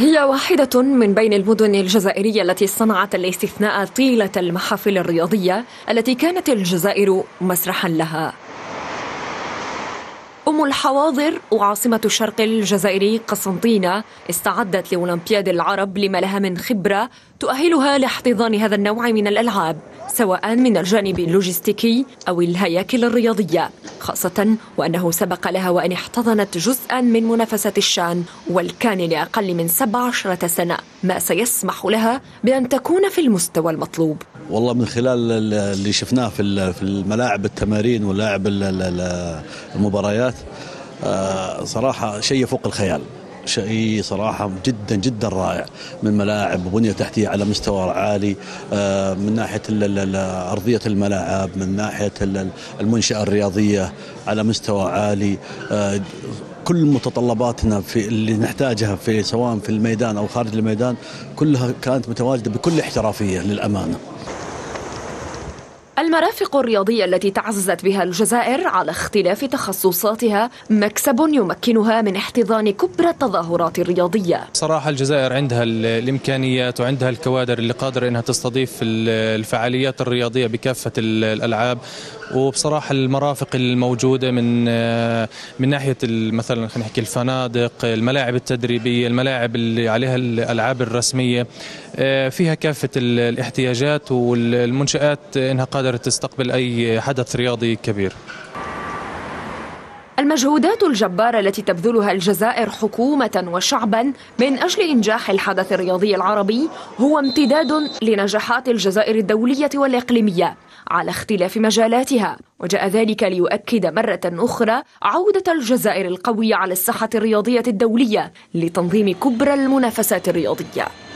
هي واحدة من بين المدن الجزائرية التي صنعت الاستثناء طيلة المحافل الرياضية التي كانت الجزائر مسرحا لها. أم الحواضر وعاصمة الشرق الجزائري قسنطينة استعدت لأولمبياد العرب لما لها من خبرة تؤهلها لاحتضان هذا النوع من الألعاب، سواء من الجانب اللوجستيكي أو الهياكل الرياضية، خاصة وأنه سبق لها وأن احتضنت جزءا من منافسة الشان والكان لأقل من 17 سنة، ما سيسمح لها بأن تكون في المستوى المطلوب. والله من خلال اللي شفناه في الملاعب التمارين ولاعب المباريات صراحة شيء فوق الخيال، شيء صراحة جدا جدا رائع، من ملاعب وبنية تحتية على مستوى عالي، من ناحية أرضية الملاعب، من ناحية المنشأة الرياضية على مستوى عالي، كل متطلباتنا في اللي نحتاجها في سواء في الميدان أو خارج الميدان كلها كانت متواجدة بكل احترافية للأمانة. المرافق الرياضية التي تعززت بها الجزائر على اختلاف تخصصاتها مكسب يمكنها من احتضان كبرى التظاهرات الرياضية. صراحة الجزائر عندها الإمكانيات وعندها الكوادر اللي قادرة أنها تستضيف الفعاليات الرياضية بكافة الألعاب، وبصراحة المرافق الموجودة من ناحية مثلا خلينا نحكي الفنادق، الملاعب التدريبية، الملاعب اللي عليها الألعاب الرسمية، فيها كافة الاحتياجات والمنشآت إنها قادرة تستقبل أي حدث رياضي كبير. المجهودات الجبارة التي تبذلها الجزائر حكومة وشعبا من أجل إنجاح الحدث الرياضي العربي هو امتداد لنجاحات الجزائر الدولية والإقليمية على اختلاف مجالاتها، وجاء ذلك ليؤكد مرة أخرى عودة الجزائر القوية على الساحة الرياضية الدولية لتنظيم كبرى المنافسات الرياضية.